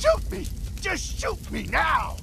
Shoot me! Just shoot me now!